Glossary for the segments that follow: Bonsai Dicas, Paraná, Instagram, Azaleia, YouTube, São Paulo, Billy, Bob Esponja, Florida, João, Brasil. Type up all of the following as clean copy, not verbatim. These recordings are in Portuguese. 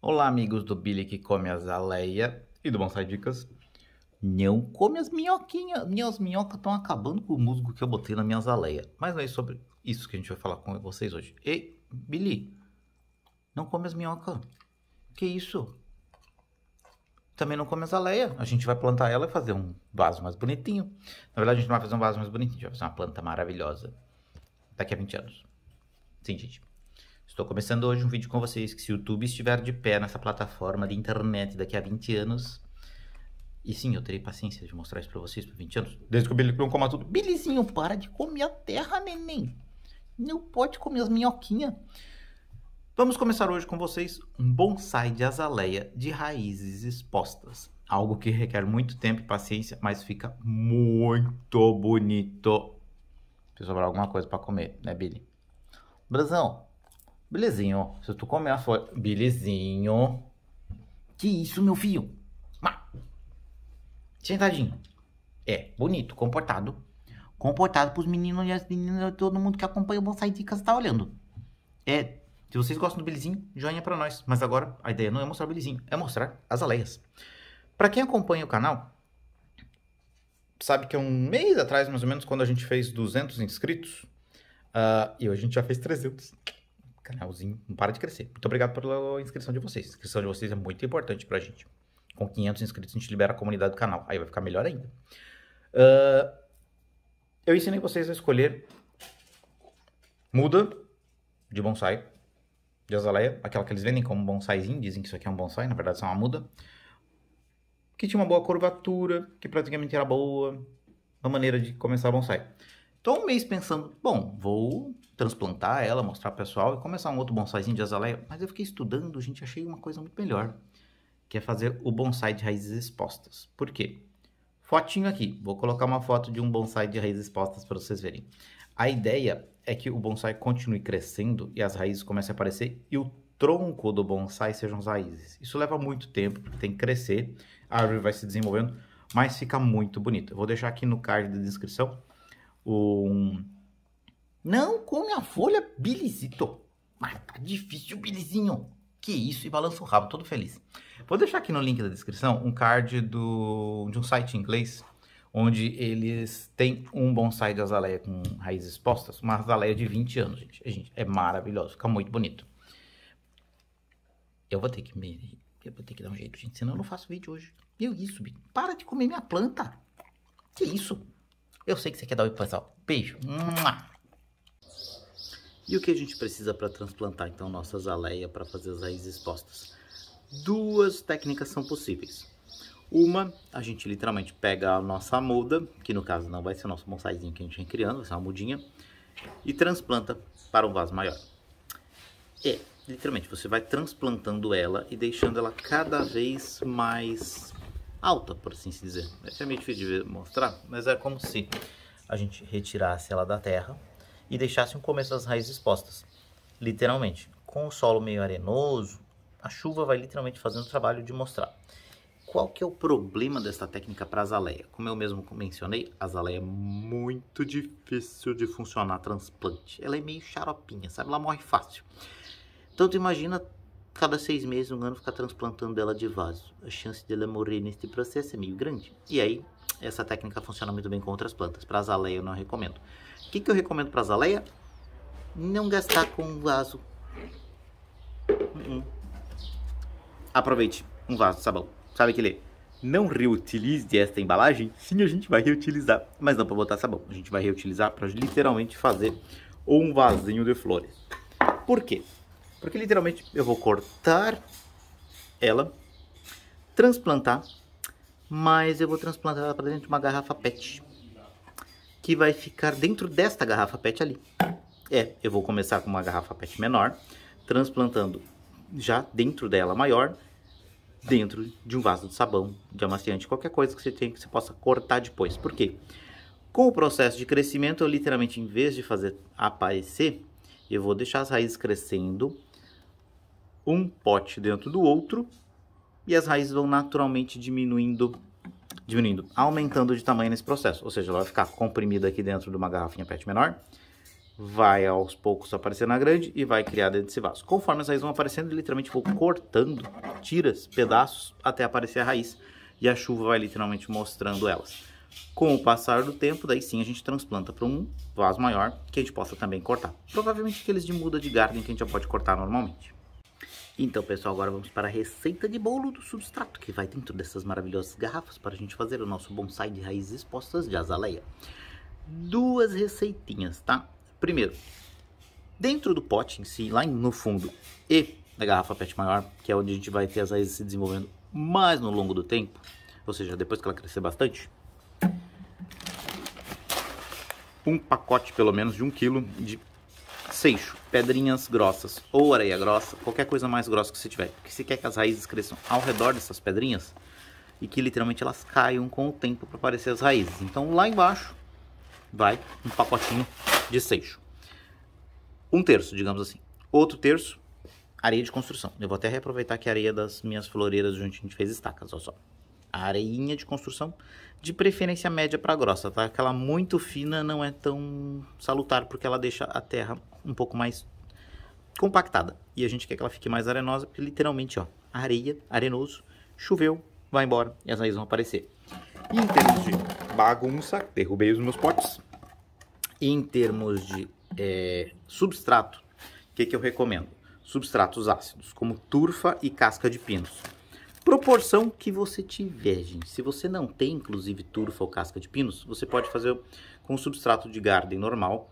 Olá, amigos do Billy que come azaleia e do Bonsai Dicas. Não come as minhoquinhas. Minhas minhocas estão acabando com o musgo que eu botei na minha azaleia. Mas não é sobre isso que a gente vai falar com vocês hoje. Ei, Billy, não come as minhocas. Que isso? Também não come azaleia. A gente vai plantar ela e fazer um vaso mais bonitinho. Na verdade, a gente não vai fazer um vaso mais bonitinho. A gente vai fazer uma planta maravilhosa. Daqui a 20 anos. Sim, gente. Estou começando hoje um vídeo com vocês que, se o YouTube estiver de pé nessa plataforma de internet daqui a 20 anos... E sim, eu terei paciência de mostrar isso pra vocês por 20 anos. Desde que o Billy não coma tudo. Billyzinho, para de comer a terra, neném. Não pode comer as minhoquinhas. Vamos começar hoje com vocês um bonsai de azaleia de raízes expostas. Algo que requer muito tempo e paciência, mas fica muito bonito. Se sobrar alguma coisa pra comer, né, Billy? Brasão. Belezinho, se tu comer a folha... Belezinho. Que isso, meu filho? Sentadinho. É, bonito, comportado. Comportado pros meninos e as meninas, todo mundo que acompanha o Bonsai Dicas tá olhando. É, se vocês gostam do Belezinho, joinha pra nós. Mas agora, a ideia não é mostrar o Belezinho, é mostrar as azaleias. Pra quem acompanha o canal, sabe que um mês atrás, mais ou menos, quando a gente fez 200 inscritos, e hoje a gente já fez 300... Canalzinho não para de crescer. Muito obrigado pela inscrição de vocês. A inscrição de vocês é muito importante pra gente. Com 500 inscritos a gente libera a comunidade do canal. Aí vai ficar melhor ainda. Eu ensinei vocês a escolher muda de bonsai, de azaleia, aquela que eles vendem como bonsaizinho, dizem que isso aqui é um bonsai, na verdade isso é uma muda, que tinha uma boa curvatura, que praticamente era boa, uma maneira de começar bonsai. Tô um mês pensando, bom, vou transplantar ela, mostrar pro pessoal e começar um outro bonsaizinho de azaleia. Mas eu fiquei estudando, gente, achei uma coisa muito melhor, que é fazer o bonsai de raízes expostas. Por quê? Fotinho aqui. Vou colocar uma foto de um bonsai de raízes expostas para vocês verem. A ideia é que o bonsai continue crescendo e as raízes comecem a aparecer e o tronco do bonsai sejam as raízes. Isso leva muito tempo, porque tem que crescer, a árvore vai se desenvolvendo, mas fica muito bonito. Eu vou deixar aqui no card da descrição Não come a folha, Billyzito. Mas tá difícil, Billyzinho. Que isso, e balança o rabo, todo feliz. Vou deixar aqui no link da descrição um card de um site em inglês, onde eles têm um bonsai de azaleia com raízes expostas. Uma azaleia de 20 anos, gente. É maravilhoso, fica muito bonito. Eu vou ter que dar um jeito, gente, senão eu não faço vídeo hoje. Meu isso, Billy. Para de comer minha planta. Que isso? Eu sei que você quer dar oi pro pessoal. Beijo. E o que a gente precisa para transplantar, então, nossa azaleia para fazer as raízes expostas? Duas técnicas são possíveis. Uma, a gente literalmente pega a nossa muda, que no caso não vai ser o nosso bonsaizinho que a gente vem criando, vai ser uma mudinha, e transplanta para um vaso maior. É, literalmente, você vai transplantando ela e deixando ela cada vez mais... alta, por assim se dizer. Esse é meio difícil de mostrar, mas é como se a gente retirasse ela da terra e deixasse o começo das raízes expostas. Literalmente, com o solo meio arenoso, a chuva vai literalmente fazendo o trabalho de mostrar. Qual que é o problema dessa técnica para azaleia? Como eu mesmo mencionei, a azaleia é muito difícil de funcionar transplante. Ela é meio xaropinha, sabe? Ela morre fácil. Então tu imagina... cada 6 meses, um ano, ficar transplantando ela de vaso. A chance dela morrer neste processo é meio grande. E aí, essa técnica funciona muito bem com outras plantas. Para azaleia, eu não recomendo. O que eu recomendo para azaleia? Não gastar com um vaso. Aproveite um vaso de sabão. Sabe aquele? Não reutilize esta embalagem. Sim, a gente vai reutilizar. Mas não para botar sabão. A gente vai reutilizar para literalmente fazer um vasinho de flores. Por quê? Porque literalmente eu vou cortar ela, transplantar, mas eu vou transplantar ela para dentro de uma garrafa PET, que vai ficar dentro desta garrafa PET ali. É, eu vou começar com uma garrafa PET menor, transplantando já dentro dela maior, dentro de um vaso de sabão, de amaciante, qualquer coisa que você tenha que você possa cortar depois. Por quê? Com o processo de crescimento, eu literalmente, em vez de fazer aparecer, eu vou deixar as raízes crescendo um pote dentro do outro e as raízes vão naturalmente diminuindo, aumentando de tamanho nesse processo. Ou seja, ela vai ficar comprimida aqui dentro de uma garrafinha PET menor, vai aos poucos aparecendo na grande e vai criar dentro desse vaso. Conforme as raízes vão aparecendo, eu literalmente vou cortando tiras, pedaços, até aparecer a raiz. E a chuva vai literalmente mostrando elas. Com o passar do tempo, daí sim a gente transplanta para um vaso maior, que a gente possa também cortar. Provavelmente aqueles de muda de garden que a gente já pode cortar normalmente. Então, pessoal, agora vamos para a receita de bolo do substrato, que vai dentro dessas maravilhosas garrafas para a gente fazer o nosso bonsai de raízes expostas de azaleia. Duas receitinhas, tá? Primeiro, dentro do pote em si, lá no fundo, e da garrafa pet maior, que é onde a gente vai ter as raízes se desenvolvendo mais no longo do tempo, ou seja, depois que ela crescer bastante, um pacote pelo menos de 1 kg de seixo, pedrinhas grossas ou areia grossa, qualquer coisa mais grossa que você tiver, porque você quer que as raízes cresçam ao redor dessas pedrinhas e que literalmente elas caiam com o tempo para aparecer as raízes. Então lá embaixo vai um pacotinho de seixo, 1/3, digamos assim, 1/3 areia de construção. Eu vou até reaproveitar que a areia das minhas floreiras onde a gente fez estacas, olha só. A areinha de construção, de preferência média para grossa, tá? Aquela muito fina não é tão salutar, porque ela deixa a terra um pouco mais compactada. E a gente quer que ela fique mais arenosa, porque literalmente, ó, areia, arenoso, choveu, vai embora e as raízes vão aparecer. E em termos de bagunça, derrubei os meus potes. E em termos de substrato, o que eu recomendo? Substratos ácidos, como turfa e casca de pinos. Proporção que você tiver, gente. Se você não tem, inclusive, turfa ou casca de pinos, você pode fazer com o substrato de garden normal.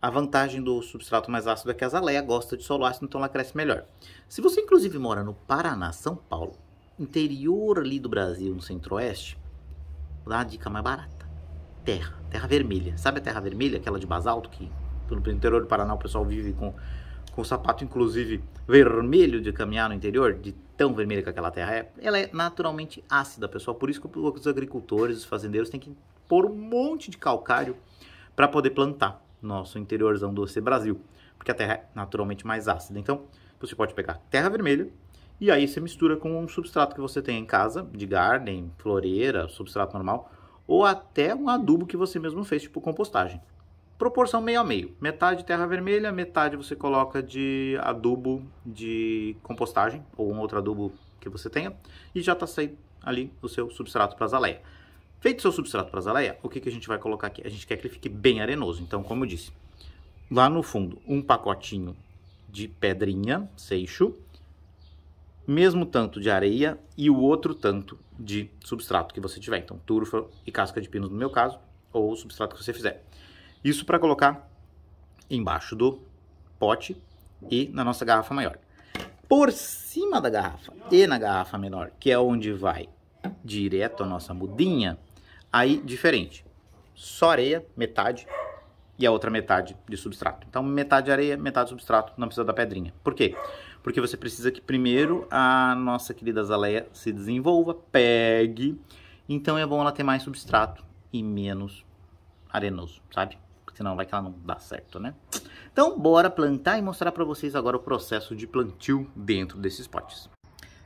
A vantagem do substrato mais ácido é que a azaleia gosta de solo ácido, então ela cresce melhor. Se você, inclusive, mora no Paraná, São Paulo, interior ali do Brasil, no centro-oeste, dá a dica mais barata. Terra vermelha. Sabe a terra vermelha, aquela de basalto, que pelo interior do Paraná o pessoal vive com sapato, inclusive, vermelho de caminhar no interior, de tão vermelha que aquela terra é. Ela é naturalmente ácida, pessoal. Por isso que os agricultores, os fazendeiros têm que pôr um monte de calcário para poder plantar nosso interiorzão do Brasil, porque a terra é naturalmente mais ácida. Então, você pode pegar terra vermelha e aí você mistura com um substrato que você tem em casa, de garden, floreira, substrato normal, ou até um adubo que você mesmo fez, tipo compostagem. Proporção meio a meio, metade terra vermelha, metade você coloca de adubo de compostagem ou um outro adubo que você tenha e já está saindo ali o seu substrato para azaleia. Feito o seu substrato para azaleia, o que a gente vai colocar aqui? A gente quer que ele fique bem arenoso, então como eu disse, lá no fundo um pacotinho de pedrinha, seixo, mesmo tanto de areia e o outro tanto de substrato que você tiver, então turfa e casca de pinos no meu caso, ou o substrato que você fizer. Isso para colocar embaixo do pote e na nossa garrafa maior. Por cima da garrafa e na garrafa menor, que é onde vai direto a nossa mudinha, aí diferente. Só areia, metade, e a outra metade de substrato. Então metade areia, metade substrato, não precisa da pedrinha. Por quê? Porque você precisa que primeiro a nossa querida azaleia se desenvolva, pegue. Então é bom ela ter mais substrato e menos arenoso, sabe? Senão vai que ela não dá certo, né? Então, bora plantar e mostrar pra vocês agora o processo de plantio dentro desses potes.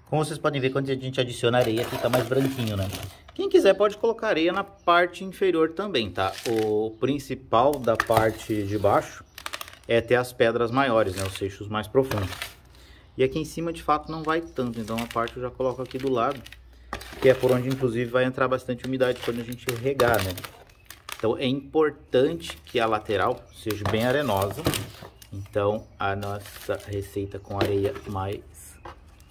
Como vocês podem ver, quando a gente adiciona areia, fica mais branquinho, né? Quem quiser pode colocar areia na parte inferior também, tá? O principal da parte de baixo é ter as pedras maiores, né? Os seixos mais profundos. E aqui em cima, de fato, não vai tanto. Então, a parte eu já coloco aqui do lado, que é por onde, inclusive, vai entrar bastante umidade quando a gente regar, né? Então, é importante que a lateral seja bem arenosa. Então, a nossa receita com areia mais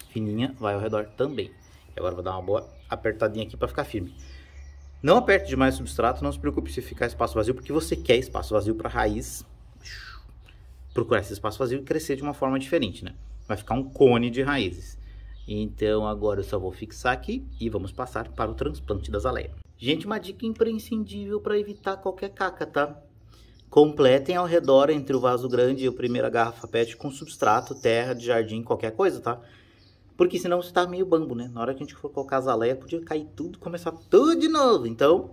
fininha vai ao redor também. E agora vou dar uma boa apertadinha aqui para ficar firme. Não aperte demais o substrato, não se preocupe se ficar espaço vazio, porque você quer espaço vazio para a raiz procurar esse espaço vazio e crescer de uma forma diferente, né? Vai ficar um cone de raízes. Então, agora eu só vou fixar aqui e vamos passar para o transplante da azaleia. Gente, uma dica imprescindível para evitar qualquer caca, tá? Completem ao redor entre o vaso grande e a primeira garrafa pet com substrato, terra, de jardim, qualquer coisa, tá? Porque senão você tá meio bambo, né? Na hora que a gente for colocar azaleia, podia cair tudo, começar tudo de novo. Então,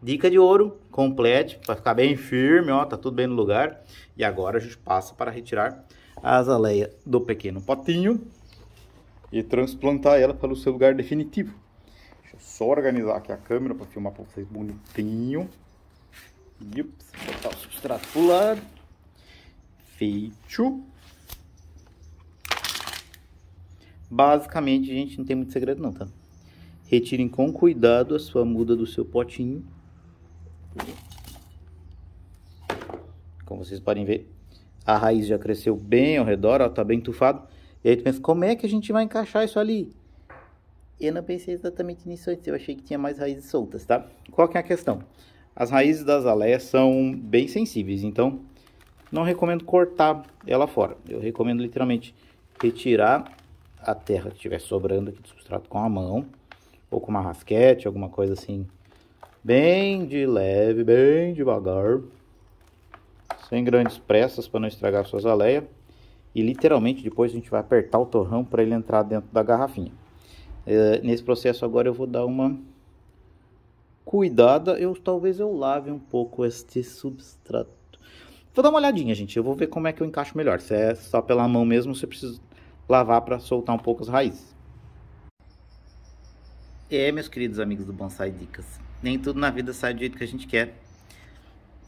dica de ouro, complete, para ficar bem firme, ó, tá tudo bem no lugar. E agora a gente passa para retirar a azaleia do pequeno potinho e transplantar ela para o seu lugar definitivo. Só organizar aqui a câmera para filmar para vocês bonitinho. Yups, botar o substrato pro lado. Feito. Basicamente, gente, não tem muito segredo não, tá? Retirem com cuidado a sua muda do seu potinho. Como vocês podem ver, a raiz já cresceu bem ao redor, ó, tá bem entufado. E aí tu pensa, como é que a gente vai encaixar isso ali? Eu não pensei exatamente nisso antes, eu achei que tinha mais raízes soltas, tá? Qual que é a questão? As raízes da azaleia são bem sensíveis, então não recomendo cortar ela fora. Eu recomendo literalmente retirar a terra que estiver sobrando aqui do substrato com a mão, ou com uma rasquete, alguma coisa assim, bem de leve, bem devagar, sem grandes pressas para não estragar a sua azaleia. E literalmente depois a gente vai apertar o torrão para ele entrar dentro da garrafinha. Nesse processo agora eu vou dar uma cuidada, talvez eu lave um pouco este substrato. Vou dar uma olhadinha, gente, eu vou ver como é que eu encaixo melhor. Se é só pela mão mesmo, você precisa lavar para soltar um pouco as raízes. Meus queridos amigos do Bonsai Dicas, nem tudo na vida sai do jeito que a gente quer.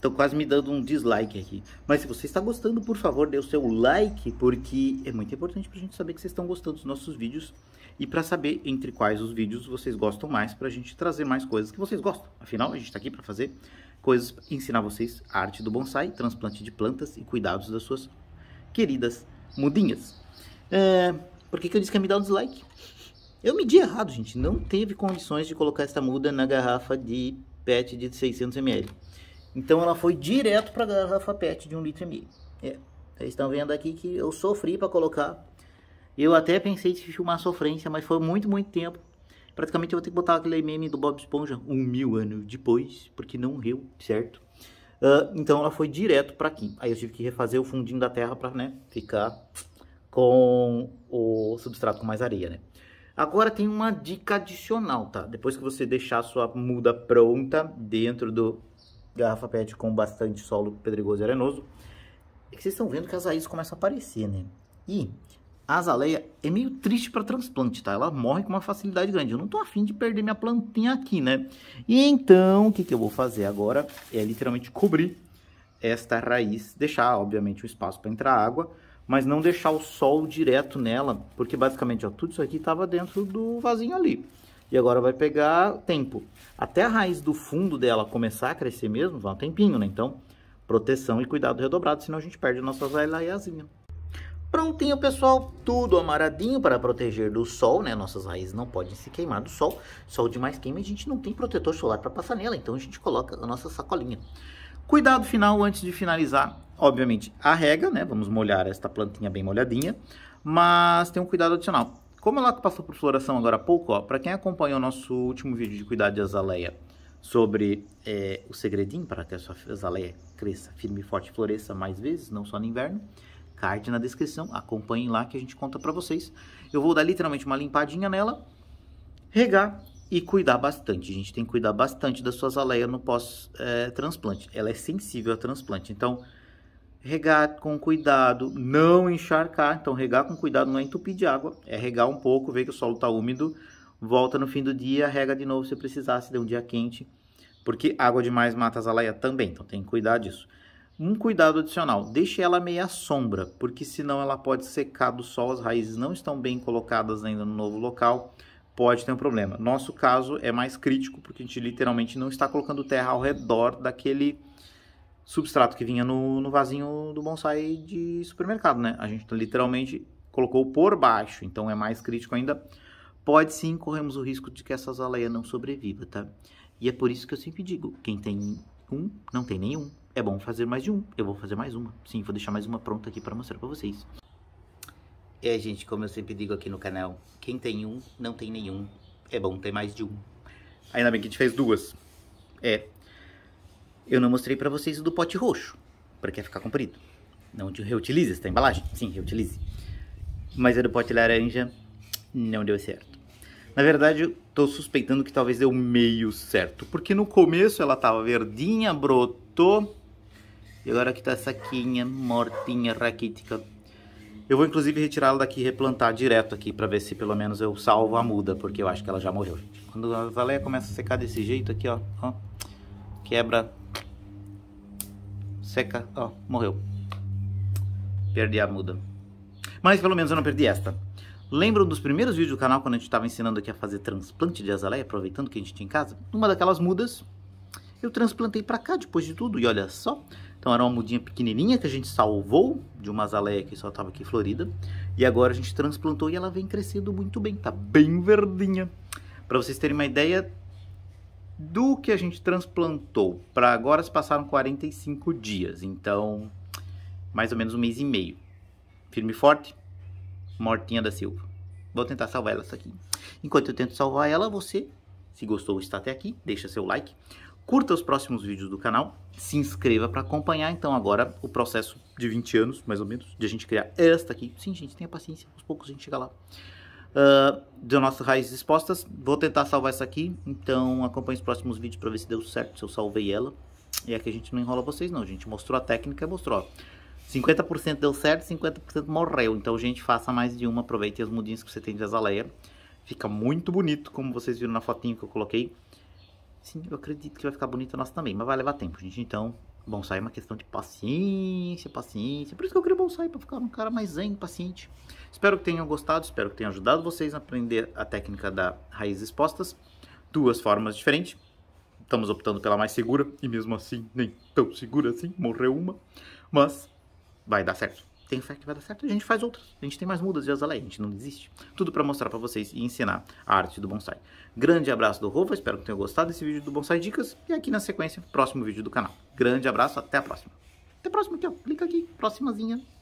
Tô quase me dando um dislike aqui. Mas se você está gostando, por favor, dê o seu like, porque é muito importante pra gente saber que vocês estão gostando dos nossos vídeos e pra saber entre quais os vídeos vocês gostam mais, pra gente trazer mais coisas que vocês gostam. Afinal, a gente tá aqui pra fazer coisas, ensinar vocês a arte do bonsai, transplante de plantas e cuidados das suas queridas mudinhas. Por que que eu disse que ia me dar um dislike? Eu medi errado, gente. Não teve condições de colocar essa muda na garrafa de PET de 600 ml. Então ela foi direto para a garrafa PET de 1,5 litro. Vocês estão vendo aqui que eu sofri para colocar. Eu até pensei em filmar a sofrência, mas foi muito tempo. Praticamente eu vou ter que botar aquele meme do Bob Esponja 1.000 anos depois, porque não deu certo. Então ela foi direto para aqui. Aí eu tive que refazer o fundinho da terra para, né, ficar com o substrato com mais areia, né? Agora tem uma dica adicional, tá? Depois que você deixar a sua muda pronta dentro do... garrafa PET com bastante solo pedregoso e arenoso, é que vocês estão vendo que as raízes começam a aparecer, né? E a azaleia é meio triste para transplante, tá? Ela morre com uma facilidade grande. Eu não tô afim de perder minha plantinha aqui, né? E então, o que eu vou fazer agora é literalmente cobrir esta raiz, deixar, obviamente, um espaço para entrar água, mas não deixar o sol direto nela, porque basicamente, ó, tudo isso aqui tava dentro do vasinho ali. E agora vai pegar tempo. Até a raiz do fundo dela começar a crescer mesmo, vai um tempinho, né? Então, proteção e cuidado redobrado, senão a gente perde a nossa azaleiazinha. Prontinho, pessoal. Tudo amaradinho para proteger do sol, né? Nossas raízes não podem se queimar do sol. Sol demais queima e a gente não tem protetor solar para passar nela. Então, a gente coloca a nossa sacolinha. Cuidado final antes de finalizar. Obviamente, a rega, né? Vamos molhar esta plantinha bem molhadinha. Mas tem um cuidado adicional. Como ela passou por floração agora há pouco, ó, para quem acompanhou o nosso último vídeo de cuidado de azaleia sobre o segredinho para que a sua azaleia cresça firme e forte e floresça mais vezes, não só no inverno, card na descrição, acompanhem lá que a gente conta para vocês. Eu vou dar literalmente uma limpadinha nela, regar e cuidar bastante. A gente tem que cuidar bastante da sua azaleia no pós-transplante. Ela é sensível a transplante, então... regar com cuidado, não encharcar. Então, regar com cuidado não é entupir de água, é regar um pouco, ver que o solo está úmido, volta no fim do dia, rega de novo se precisar, se der um dia quente, porque água demais mata a azaleia também, então tem que cuidar disso. Um cuidado adicional, deixe ela meia sombra, porque senão ela pode secar do sol, as raízes não estão bem colocadas ainda no novo local, pode ter um problema. Nosso caso é mais crítico, porque a gente literalmente não está colocando terra ao redor daquele... substrato que vinha no vasinho do bonsai de supermercado, né? A gente literalmente colocou por baixo, então é mais crítico ainda. Pode sim, corremos o risco de que essa azaleia não sobreviva, tá? E é por isso que eu sempre digo, quem tem um, não tem nenhum. É bom fazer mais de um, eu vou fazer mais uma. Sim, vou deixar mais uma pronta aqui para mostrar para vocês. Gente, como eu sempre digo aqui no canal, quem tem um, não tem nenhum. É bom ter mais de um. Ainda bem que a gente fez duas. Eu não mostrei pra vocês o do pote roxo, pra que ficar comprido. Não reutilize essa embalagem? Sim, reutilize. Mas o do pote laranja não deu certo. Na verdade, eu tô suspeitando que talvez deu meio certo. Porque no começo ela tava verdinha, brotou. E agora aqui tá a saquinha, mortinha, raquítica. Eu vou inclusive retirá-la daqui e replantar direto aqui pra ver se pelo menos eu salvo a muda. Porque eu acho que ela já morreu. Quando a azaleia começa a secar desse jeito aqui, ó. Quebra... seca, ó, morreu. Perdi a muda. Mas pelo menos eu não perdi esta. Lembram dos primeiros vídeos do canal, quando a gente estava ensinando aqui a fazer transplante de azaleia, aproveitando que a gente tinha em casa? Uma daquelas mudas, eu transplantei pra cá depois de tudo, e olha só. Então era uma mudinha pequenininha que a gente salvou de uma azaleia que só estava aqui em Florida. E agora a gente transplantou e ela vem crescendo muito bem, tá bem verdinha. Pra vocês terem uma ideia do que a gente transplantou, pra agora se passaram 45 dias, então mais ou menos um mês e meio. Firme e forte, mortinha da Silva. Vou tentar salvar ela, isso aqui. Enquanto eu tento salvar ela, você, se gostou, está até aqui, deixa seu like, curta os próximos vídeos do canal, se inscreva para acompanhar, então, agora o processo de 20 anos, mais ou menos, de a gente criar esta aqui. Sim, gente, tenha paciência, aos poucos a gente chega lá. De nossas raízes expostas, vou tentar salvar essa aqui, então acompanhe os próximos vídeos para ver se deu certo, se eu salvei ela. E aqui a gente não enrola vocês não, a gente mostrou a técnica, mostrou, 50% deu certo, 50% morreu. Então, gente, faça mais de uma, aproveite as mudinhas que você tem de azaleia. Fica muito bonito, como vocês viram na fotinho que eu coloquei. Sim, eu acredito que vai ficar bonita a nossa também, mas vai levar tempo, gente. Então, bonsai é uma questão de paciência, paciência. Por isso que eu queria bonsai, para ficar um cara mais zen, paciente. Espero que tenham gostado, espero que tenha ajudado vocês a aprender a técnica da raízes expostas. Duas formas diferentes. Estamos optando pela mais segura, e mesmo assim, nem tão segura assim, morreu uma. Mas... vai dar certo. Tenho fé que vai dar certo. A gente faz outras. A gente tem mais mudas de azaleia. A gente não desiste. Tudo para mostrar para vocês e ensinar a arte do bonsai. Grande abraço do Rova. Espero que tenham gostado desse vídeo do Bonsai Dicas. E aqui na sequência, próximo vídeo do canal. Grande abraço. Até a próxima. Até a próxima aqui, ó. Clica aqui. Próximazinha.